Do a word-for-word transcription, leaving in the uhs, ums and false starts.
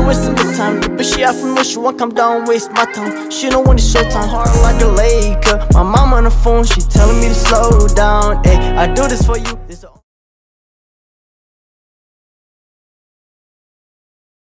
you wasting the time. But she out from me, she won't come down, waste my time. She know when it's showtime, hard like a Laker. My mom on the phone, she telling me to slow down. Ay, I do this for you.